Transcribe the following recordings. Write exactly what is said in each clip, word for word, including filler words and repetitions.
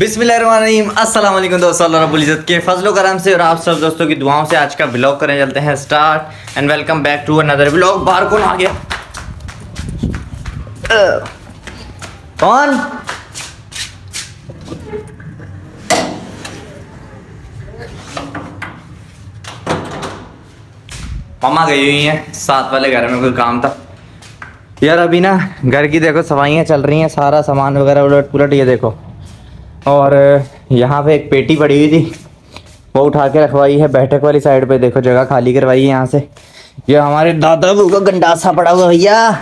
बिस्मिल्लाहिर्रहमानिर्रहीम, अस्सलाम वालेकुम दोस्तों, अल्लाह रब्बुल इज़्ज़त के फजलो करम से और आप सब दोस्तों की दुआओं से आज का ब्लॉग करने चलते हैं start. And welcome back to another blog. बाहर कौन आ गया? कौन? मामा गई हुई हैं साथ वाले घर में, कोई काम था यार। अभी ना घर की देखो सफाइयाँ चल रही हैं, सारा सामान वगैरह उलट पुलट ये देखो। और यहाँ पे एक पेटी पड़ी हुई थी, वो उठा के रखवाई है बैठक वाली साइड पे, देखो जगह खाली करवाई है यहाँ से। ये हमारे दादा बू का गंडासा पड़ा हुआ भैया।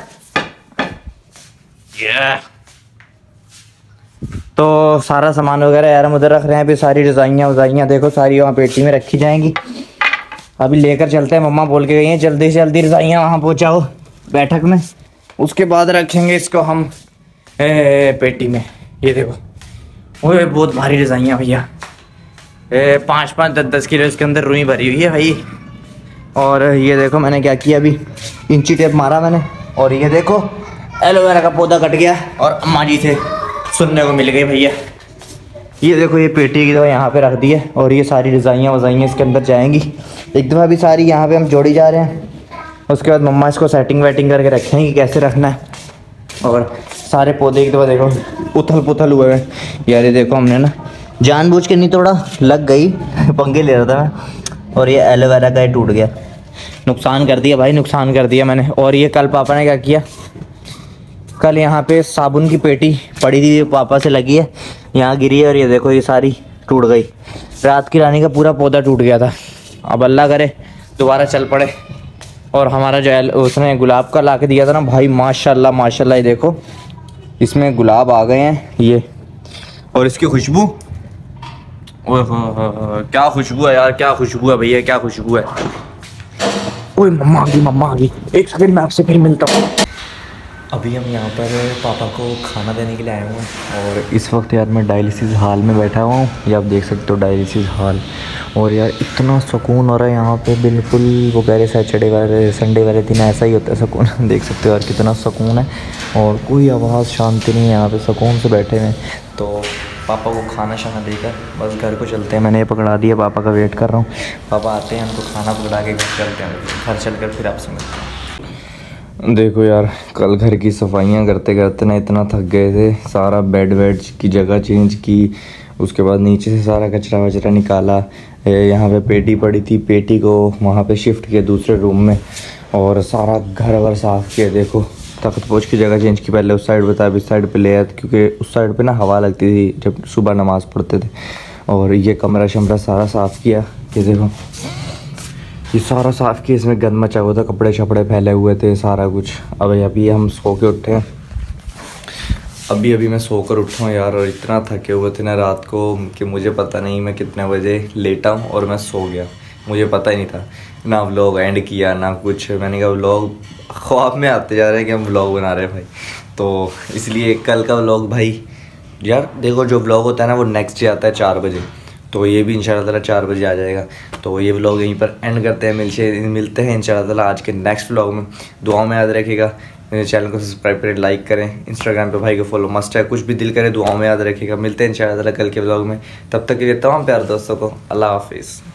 तो सारा सामान वगैरह यार हम उधर रख रहे हैं। अभी सारी रजाइयाँ वजाइयाँ देखो सारी वहाँ पेटी में रखी जाएंगी। अभी लेकर चलते हैं, मम्मा बोल के गई हैं जल्दी से जल्दी रजाइयाँ वहाँ पहुँचाओ बैठक में, उसके बाद रखेंगे इसको हम ए, पेटी में। ये देखो ओए बहुत भारी रजाइयाँ भैया, पाँच पाँच दस दस किलो इसके अंदर रुई भरी हुई है भाई। और ये देखो मैंने क्या किया, अभी इंची टेप मारा मैंने और ये देखो एलोवेरा का पौधा कट गया और अम्मा जी से सुनने को मिल गई भैया। ये देखो ये पेटी की दवा यहाँ पे रख दी है और ये सारी रजाइयाँ वजाइयाँ इसके अंदर जाएंगी। एक दफ़ा अभी सारी यहाँ पर हम जोड़ी जा रहे हैं, उसके बाद मम्मा इसको सेटिंग वेटिंग करके रखेंगे कि कैसे रखना है। और सारे पौधे एक दफ़ा देखो उथल पुथल हुए हैं यार, ये देखो हमने ना जानबूझ के नहीं तोड़ा, लग गई पंगे ले रहा था मैं। और ये एलोवेरा का ये टूट गया, नुकसान कर दिया भाई, नुकसान कर दिया मैंने। और ये कल पापा ने क्या किया, कल यहाँ पे साबुन की पेटी पड़ी थी, पापा से लगी है यहाँ गिरी है और ये देखो ये सारी टूट गई। रात की रानी का पूरा पौधा टूट गया था। अब अल्लाह करे दोबारा चल पड़े। और हमारा जो उसने गुलाब का ला के दिया था ना भाई, माशाल्लाह माशाल्लाह ये देखो इसमें गुलाब आ गए हैं ये। और इसकी खुशबू, ओह क्या खुशबू है यार, क्या खुशबू है भैया, क्या खुशबू है। ओए मम्मा आ गई, मम्मा आ गई, एक सेकंड मैं आपसे फिर मिलता हूँ। अभी हम यहाँ पर पापा को खाना देने के लिए आए हुए हैं और इस वक्त यार मैं डायलिसिस हॉल में बैठा हुआ हूँ, ये आप देख सकते हो डायलिसिस हॉल। और यार इतना सुकून हो रहा है यहाँ पे, बिल्कुल वो कह रहे सैटरडे वाले संडे वाले दिन ऐसा ही होता है सुकून। देख सकते हो यार कितना सुकून है और कोई आवाज़ शांति नहीं है यहाँ पर, सुकून से बैठे हुए। तो पापा को खाना शाना देकर बस घर को चलते हैं। मैंने ये पकड़ा दिया, पापा का वेट कर रहा हूँ, पापा आते हैं हमको खाना पकड़ा के घर चलते हैं। घर चल कर फिर आपसे मिलते हैं। देखो यार कल घर की सफाइयाँ करते करते ना इतना थक गए थे, सारा बेड वेड की जगह चेंज की, उसके बाद नीचे से सारा कचरा वचरा निकाला। यहाँ पे पेटी पड़ी थी, पेटी को वहाँ पे शिफ्ट किया दूसरे रूम में और सारा घर वर साफ़ किया। देखो तख्त पोछ की जगह चेंज की, पहले उस साइड बताया इस साइड पे ले आया, क्योंकि उस साइड पे ना हवा लगती थी जब सुबह नमाज़ पढ़ते थे। और ये कमरा शमरा सारा साफ़ किया, ये देखो ये सारा साफ़ किया, इसमें गंद मचा हुआ था, कपड़े शपड़े फैले हुए थे, सारा कुछ। अब अभी हम सो के उठे हैं, अभी अभी मैं सोकर उठा हूँ यार और इतना थके हुए थे ना रात को कि मुझे पता नहीं मैं कितने बजे लेटा हूँ और मैं सो गया, मुझे पता ही नहीं था। ना व्लॉग एंड किया ना कुछ, मैंने कहा व्लॉग ख्वाब में आते जा रहे हैं कि हम व्लॉग बना रहे हैं भाई। तो इसलिए कल का व्लॉग भाई यार देखो जो व्लॉग होता है ना वो नेक्स्ट डे आता है चार बजे, तो ये भी इंशाल्लाह ताला चार बजे आ जाएगा। तो ये व्लॉग यहीं पर एंड करते हैं, मिलते मिलते हैं इंशाल्लाह ताला आज के नेक्स्ट व्लॉग में। दुआओं में याद रखिएगा, मेरे चैनल को सब्सक्राइब करें, लाइक करें, इंस्टाग्राम पे भाई को फॉलो मस्ट है, कुछ भी दिल करे दुआओं में याद रखिएगा। मिलते हैं इंशाल्लाह ताला कल के व्लॉग में, तब तक के लिए तमाम प्यारे दोस्तों को अल्लाह हाफिज़।